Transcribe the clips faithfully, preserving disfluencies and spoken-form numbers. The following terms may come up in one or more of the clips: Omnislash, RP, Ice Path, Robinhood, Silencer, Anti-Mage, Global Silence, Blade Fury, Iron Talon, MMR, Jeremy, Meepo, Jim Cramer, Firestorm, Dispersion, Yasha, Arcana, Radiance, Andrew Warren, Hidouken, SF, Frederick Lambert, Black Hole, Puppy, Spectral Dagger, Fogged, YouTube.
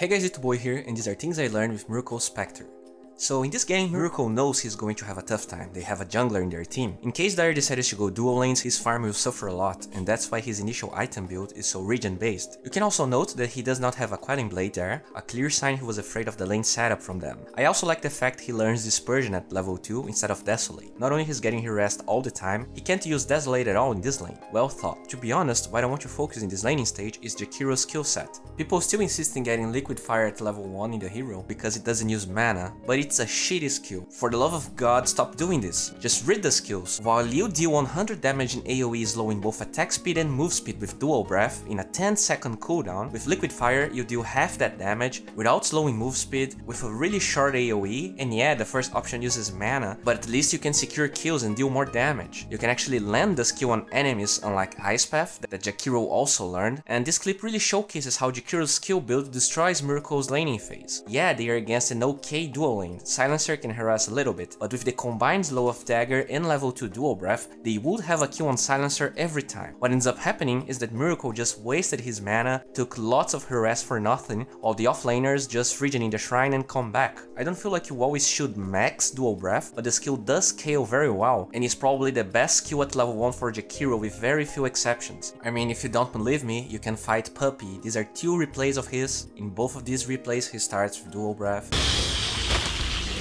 Hey guys, it's Boy here, and these are things I learned with Miracle's Spectre. So in this game, Miracle knows he's going to have a tough time, they have a jungler in their team. In case Dire decides to go dual lanes, his farm will suffer a lot, and that's why his initial item build is so region based. You can also note that he does not have a Quelling Blade there, a clear sign he was afraid of the lane setup from them. I also like the fact he learns Dispersion at level two instead of Desolate. Not only he's getting harassed all the time, he can't use Desolate at all in this lane. Well thought. To be honest, what I want to focus in this laning stage is Jakiro's skill set. People still insist in getting Liquid Fire at level one in the hero because it doesn't use mana, but it It's a shitty skill. For the love of God, stop doing this. Just read the skills. While you deal one hundred damage in AoE slowing both attack speed and move speed with Dual Breath in a ten second cooldown, with Liquid Fire you deal half that damage without slowing move speed, with a really short AoE, and yeah, the first option uses mana, but at least you can secure kills and deal more damage. You can actually land the skill on enemies, unlike Ice Path that Jakiro also learned, and this clip really showcases how Jakiro's skill build destroys Miracle's laning phase. Yeah, they are against an okay dual lane. Silencer can harass a little bit, but with the combined slow of Dagger and level two Dual Breath, they would have a kill on Silencer every time. What ends up happening is that Miracle just wasted his mana, took lots of harass for nothing, while the offlaners just regen in the shrine and come back. I don't feel like you always should max Dual Breath, but the skill does scale very well, and is probably the best skill at level one for Jakiro with very few exceptions. I mean, if you don't believe me, you can fight Puppy. These are two replays of his. In both of these replays he starts with Dual Breath.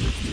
I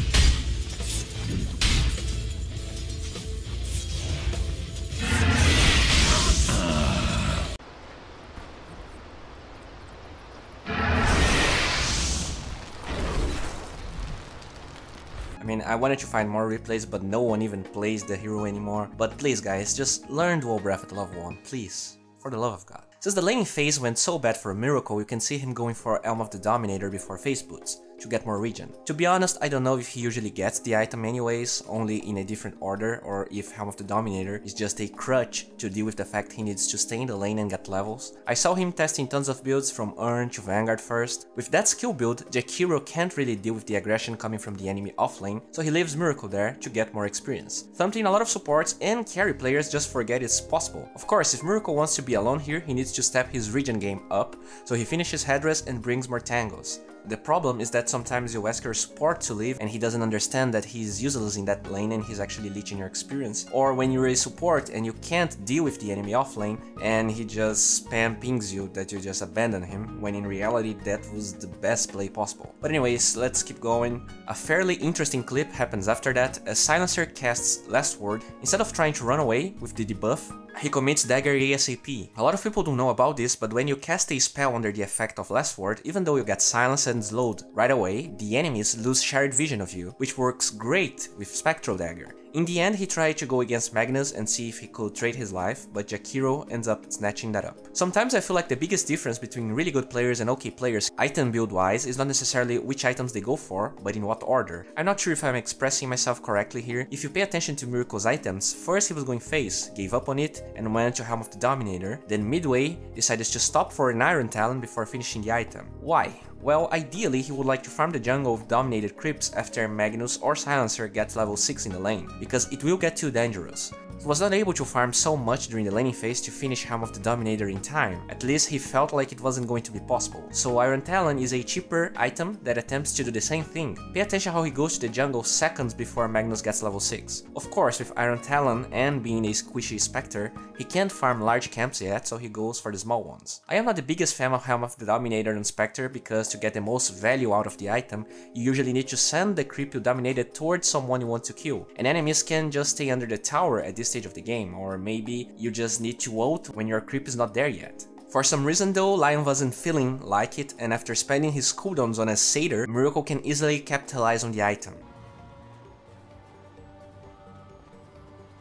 mean, I wanted to find more replays, but no one even plays the hero anymore. But please guys, just learn Dual Breath at level one, please, for the love of God. Since the laning phase went so bad for Miracle, you can see him going for Helm of the Dominator before face boots, to get more regen. To be honest, I don't know if he usually gets the item anyways, only in a different order, or if Helm of the Dominator is just a crutch to deal with the fact he needs to stay in the lane and get levels. I saw him testing tons of builds from Urn to Vanguard first. With that skill build, Jakiro can't really deal with the aggression coming from the enemy offlane, so he leaves Miracle there to get more experience. Something a lot of supports and carry players just forget is possible. Of course, if Miracle wants to be alone here, he needs to step his regen game up, so he finishes Headdress and brings more tangos. The problem is that sometimes you ask your support to leave and he doesn't understand that he is useless in that lane and he's actually leeching your experience. Or when you're a support and you can't deal with the enemy off lane and he just spam pings you that you just abandon him, when in reality that was the best play possible. But anyways, let's keep going. A fairly interesting clip happens after that, as Silencer casts Last Word. Instead of trying to run away with the debuff, he commits Dagger ASAP. A lot of people don't know about this, but when you cast a spell under the effect of Last Word, even though you get silenced and slowed right away, the enemies lose shared vision of you, which works great with Spectral Dagger. In the end, he tried to go against Magnus and see if he could trade his life, but Jakiro ends up snatching that up. Sometimes I feel like the biggest difference between really good players and okay players, item build wise, is not necessarily which items they go for, but in what order. I'm not sure if I'm expressing myself correctly here. If you pay attention to Miracle's items, first he was going face, gave up on it, and went to Helm of the Dominator, then midway, decided to stop for an Iron Talon before finishing the item. Why? Well, ideally he would like to farm the jungle with dominated creeps after Magnus or Silencer gets level six in the lane, because it will get too dangerous. He was not able to farm so much during the laning phase to finish Helm of the Dominator in time, at least he felt like it wasn't going to be possible. So Iron Talon is a cheaper item that attempts to do the same thing. Pay attention how he goes to the jungle seconds before Magnus gets level six. Of course, with Iron Talon and being a squishy Spectre, he can't farm large camps yet, so he goes for the small ones. I am not the biggest fan of Helm of the Dominator and Spectre, because to get the most value out of the item, you usually need to send the creep you dominated towards someone you want to kill, and enemies can just stay under the tower at this stage of the game, or maybe you just need to ult when your creep is not there yet. For some reason though, Lion wasn't feeling like it, and after spending his cooldowns on a satyr, Miracle can easily capitalize on the item.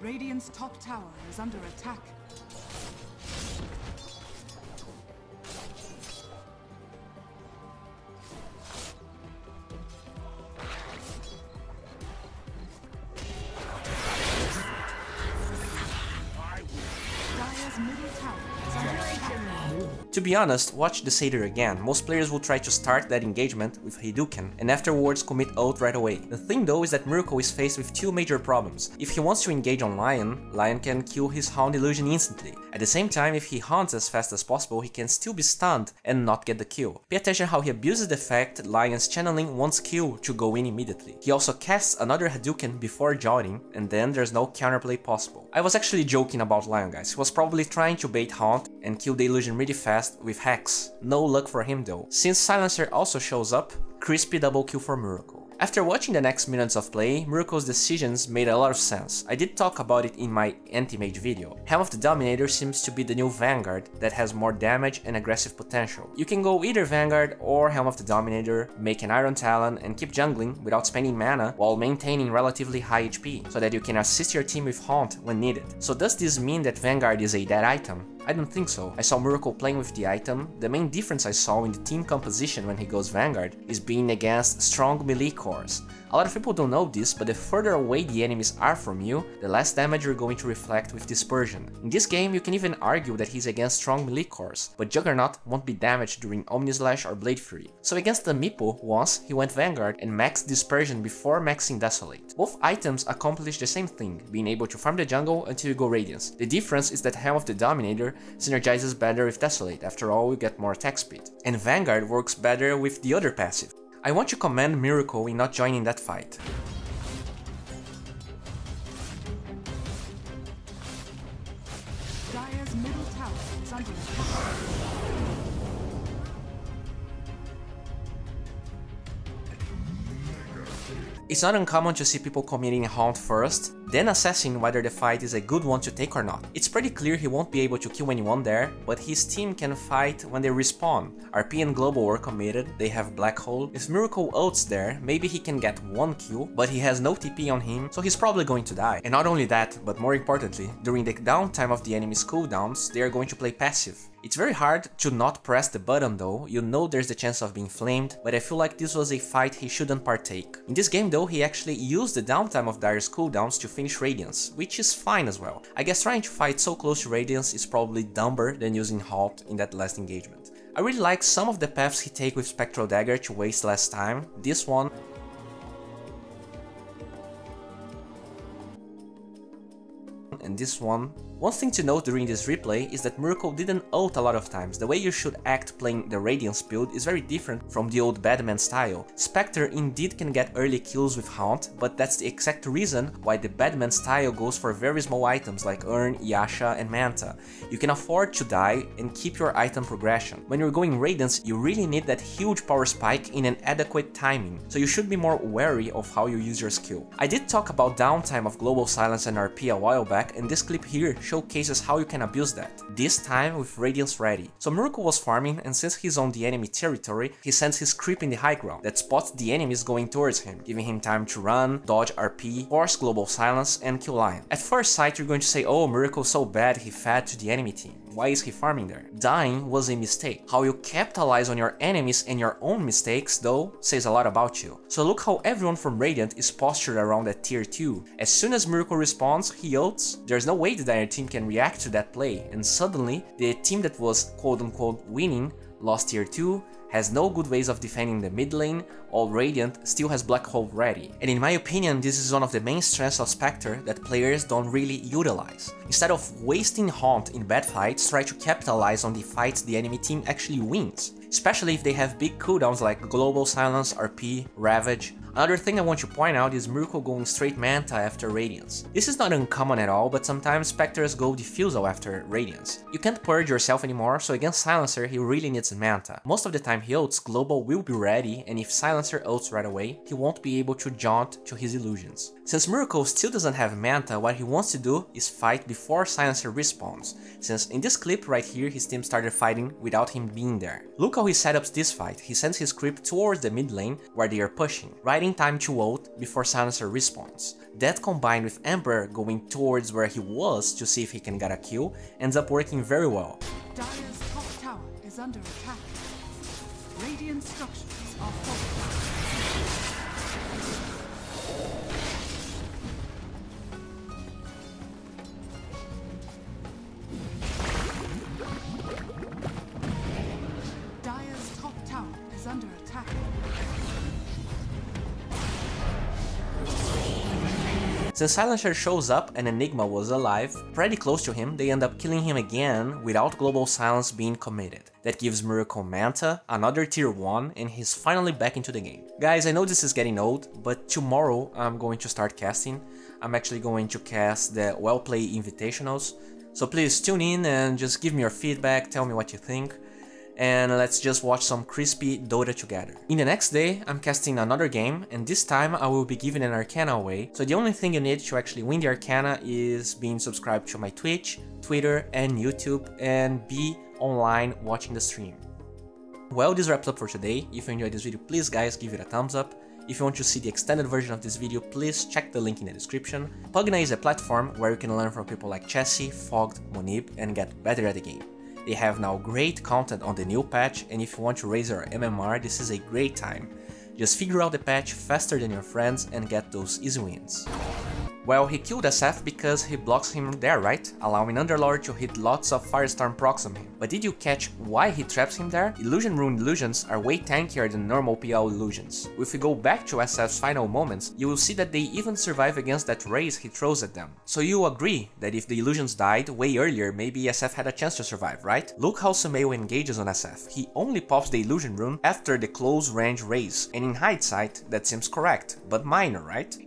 Radiant's top tower is under attack. To be honest, watch the Satyr again. Most players will try to start that engagement with Hidouken and afterwards commit ult right away. The thing though is that Miracle is faced with two major problems. If he wants to engage on Lion, Lion can kill his Hound Illusion instantly. At the same time, if he haunts as fast as possible, he can still be stunned and not get the kill. Pay attention how he abuses the fact Lion's channeling wants kill to go in immediately. He also casts another Hadouken before joining, and then there's no counterplay possible. I was actually joking about Lion, guys. He was probably trying to bait Haunt and kill the illusion really fast with Hex. No luck for him though. Since Silencer also shows up, crispy double kill for Miracle. After watching the next minutes of play, Miracle's decisions made a lot of sense. I did talk about it in my anti-mage video. Helm of the Dominator seems to be the new Vanguard that has more damage and aggressive potential. You can go either Vanguard or Helm of the Dominator, make an Iron Talon and keep jungling without spending mana while maintaining relatively high H P, so that you can assist your team with Haunt when needed. So does this mean that Vanguard is a dead item? I don't think so. I saw Miracle playing with the item. The main difference I saw in the team composition when he goes Vanguard is being against strong melee cores. A lot of people don't know this, but the further away the enemies are from you, the less damage you're going to reflect with Dispersion. In this game, you can even argue that he's against strong melee cores, but Juggernaut won't be damaged during Omnislash or Blade Fury. So against the Meepo, once he went Vanguard and maxed Dispersion before maxing Desolate. Both items accomplish the same thing, being able to farm the jungle until you go Radiance. The difference is that Helm of the Dominator synergizes better with Desolate, after all you get more attack speed. And Vanguard works better with the other passive. I want to commend Miracle in not joining that fight. Dire's middle tower is under attack. It's not uncommon to see people committing Haunt first, then assessing whether the fight is a good one to take or not. It's pretty clear he won't be able to kill anyone there, but his team can fight when they respawn. R P and Global were committed, they have Black Hole. If Miracle ults there, maybe he can get one kill, but he has no T P on him, so he's probably going to die. And not only that, but more importantly, during the downtime of the enemy's cooldowns, they are going to play passive. It's very hard to not press the button though, you know there's the chance of being flamed, but I feel like this was a fight he shouldn't partake. In this game though, he actually used the downtime of Dire's cooldowns to finish Radiance, which is fine as well. I guess trying to fight so close to Radiance is probably dumber than using Haunt in that last engagement. I really like some of the paths he takes with Spectral Dagger to waste less time. This one and this one. One thing to note during this replay is that Miracle didn't ult a lot of times. The way you should act playing the Radiance build is very different from the old Batman style. Spectre indeed can get early kills with Haunt, but that's the exact reason why the Batman style goes for very small items like Urn, Yasha and Manta. You can afford to die and keep your item progression. When you're going Radiance, you really need that huge power spike in an adequate timing, so you should be more wary of how you use your skill. I did talk about downtime of Global Silence and R P a while back, and this clip here showcases how you can abuse that, this time with Radiance ready. So Miracle was farming, and since he's on the enemy territory, he sends his creep in the high ground that spots the enemies going towards him, giving him time to run, dodge R P, force Global Silence and kill Lion. At first sight you're going to say, oh, Miracle's so bad he fed to the enemy team, why is he farming there? Dying was a mistake. How you capitalize on your enemies and your own mistakes though says a lot about you. So look how everyone from Radiant is postured around that tier two. As soon as Miracle responds, he ults, there's no way the Dire team can react to that play, and suddenly the team that was quote-unquote winning lost tier two, has no good ways of defending the mid lane, all Radiant still has Black Hole ready. And in my opinion, this is one of the main strengths of Spectre that players don't really utilize. Instead of wasting Haunt in bad fights, try to capitalize on the fights the enemy team actually wins, especially if they have big cooldowns like Global Silence, R P, Ravage. Another thing I want to point out is Miracle going straight Manta after Radiance. This is not uncommon at all, but sometimes Spectres go Diffusal after Radiance. You can't purge yourself anymore, so against Silencer he really needs Manta. Most of the time he ults, Global will be ready, and if Silencer ults right away, he won't be able to jaunt to his illusions. Since Miracle still doesn't have Manta, what he wants to do is fight before Silencer respawns, since in this clip right here his team started fighting without him being there. Look how he setups this fight, he sends his creep towards the mid lane where they are pushing, right in time to ult before Silencer respawns. That combined with Emperor going towards where he was to see if he can get a kill ends up working very well. Dire's top tower is under attack. Radiant structures are falling. Since Silencer shows up and Enigma was alive, pretty close to him, they end up killing him again without Global Silence being committed. That gives Miracle Manta another tier one and he's finally back into the game. Guys, I know this is getting old, but tomorrow I'm going to start casting. I'm actually going to cast the Well Play Invitationals, so please tune in and just give me your feedback, tell me what you think. And let's just watch some crispy Dota together. In the next day, I'm casting another game, and this time I will be giving an Arcana away, so the only thing you need to actually win the Arcana is being subscribed to my Twitch, Twitter and YouTube, and be online watching the stream. Well, this wraps up for today. If you enjoyed this video, please guys, give it a thumbs up. If you want to see the extended version of this video, please check the link in the description. Pugna is a platform where you can learn from people like Chessy, Fogged, Monib and get better at the game. They have now great content on the new patch, and if you want to raise your M M R, this is a great time. Just figure out the patch faster than your friends and get those easy wins. Well, he killed S F because he blocks him there, right? Allowing Underlord to hit lots of Firestorm procs on him. But did you catch why he traps him there? Illusion Rune illusions are way tankier than normal P L illusions. If you go back to S F's final moments, you will see that they even survive against that raise he throws at them. So you agree that if the illusions died way earlier, maybe S F had a chance to survive, right? Look how Sumail engages on S F. He only pops the Illusion Rune after the close range raise, and in hindsight, that seems correct, but minor, right?